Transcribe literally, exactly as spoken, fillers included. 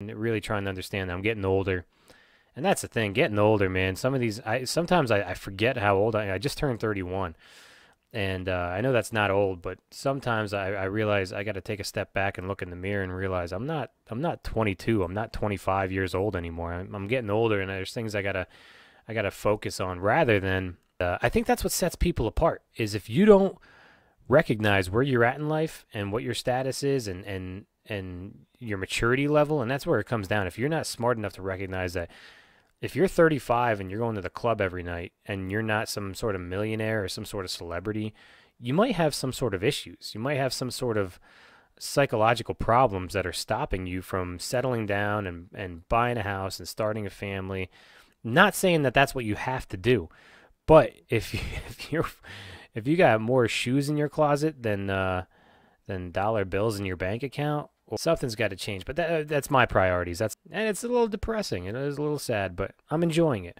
really trying to understand that. I'm getting older. And that's the thing, getting older, man. Some of these, I sometimes I, I forget how old I am. I just turned thirty-one. And uh, I know that's not old, but sometimes I, I realize I got to take a step back and look in the mirror and realize I'm not I'm not twenty-two, I'm not twenty-five years old anymore. I'm, I'm getting older, and there's things I gotta I gotta focus on rather than. Uh, I think that's what sets people apart is if you don't recognize where you're at in life and what your status is and and and your maturity level, and that's where it comes down. If you're not smart enough to recognize that. If you're thirty-five and you're going to the club every night and you're not some sort of millionaire or some sort of celebrity, you might have some sort of issues. You might have some sort of psychological problems that are stopping you from settling down and, and buying a house and starting a family. Not saying that that's what you have to do, but if you, if you're, if you got more shoes in your closet than, uh, than dollar bills in your bank account, something's got to change. But that, that's my priorities. That's and it's a little depressing and it's a little sad, but I'm enjoying it.